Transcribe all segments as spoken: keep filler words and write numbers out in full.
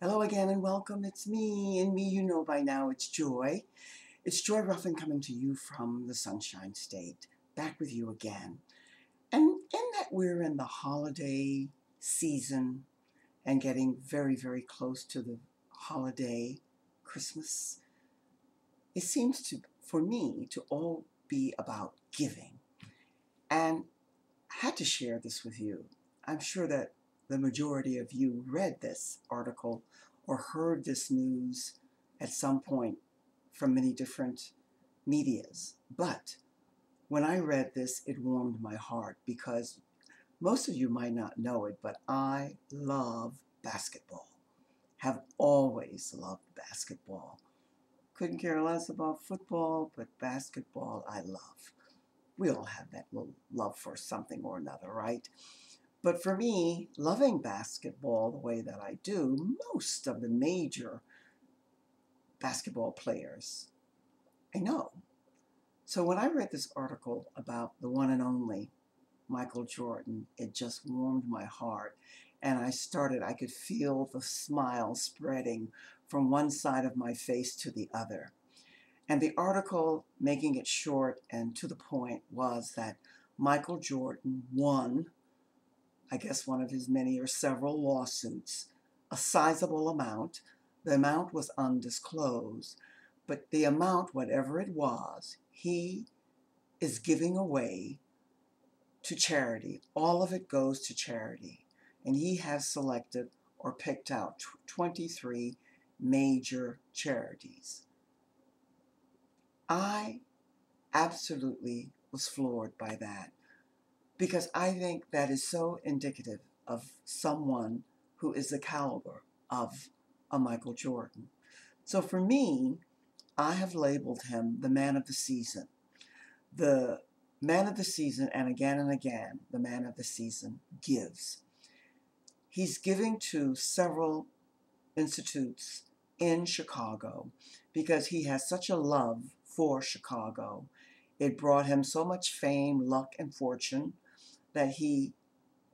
Hello again and welcome. It's me, and me you know by now, it's Joy. It's Joy Ruffen coming to you from the Sunshine State, back with you again. And in that we're in the holiday season and getting very, very close to the holiday Christmas, it seems to, for me, to all be about giving. And I had to share this with you. I'm sure that the majority of you read this article or heard this news at some point from many different medias. But when I read this, it warmed my heart because most of you might not know it, but I love basketball. Have always loved basketball. Couldn't care less about football, but basketball I love. We all have that little love for something or another, right? But for me, loving basketball the way that I do, most of the major basketball players I know. So when I read this article about the one and only Michael Jordan, it just warmed my heart. And I started, I could feel the smile spreading from one side of my face to the other. And the article, making it short and to the point, was that Michael Jordan won, I guess one of his many or several lawsuits, a sizable amount. The amount was undisclosed, but the amount, whatever it was, he is giving away to charity. All of it goes to charity. And he has selected or picked out twenty-three major charities. I absolutely was floored by that, because I think that is so indicative of someone who is the caliber of a Michael Jordan. So for me, I have labeled him the man of the season. The man of the season, and again and again, the man of the season gives. He's giving to several institutes in Chicago because he has such a love for Chicago. It brought him so much fame, luck, and fortune that he,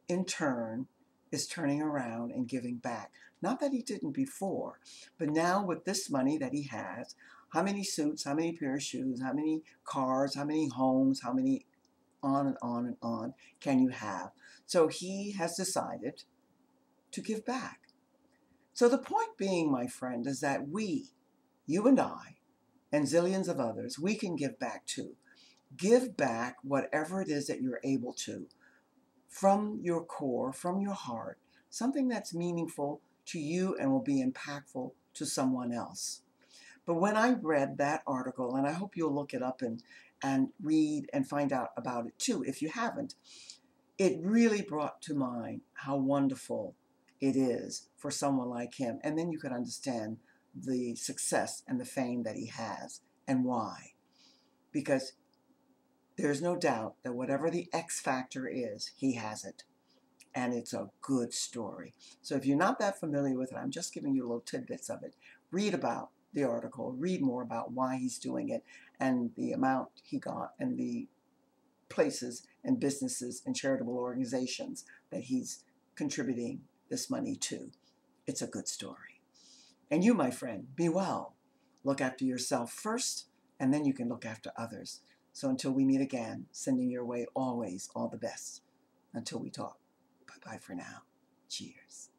in turn, is turning around and giving back. Not that he didn't before, but now with this money that he has, how many suits, how many pair of shoes, how many cars, how many homes, how many on and on and on can you have? So he has decided to give back. So the point being, my friend, is that we, you and I, and zillions of others, we can give back too. Give back whatever it is that you're able to, from your core, from your heart, something that's meaningful to you and will be impactful to someone else. But when I read that article, and I hope you'll look it up and, and read and find out about it too, if you haven't, it really brought to mind how wonderful it is for someone like him. And then you could understand the success and the fame that he has and why. Because there's no doubt that whatever the X factor is, he has it. And it's a good story. So if you're not that familiar with it, I'm just giving you little tidbits of it. Read about the article, read more about why he's doing it and the amount he got and the places and businesses and charitable organizations that he's contributing this money to. It's a good story. And you, my friend, be well. Look after yourself first, and then you can look after others. So until we meet again, sending your way always all the best. Until we talk, bye-bye for now. Cheers.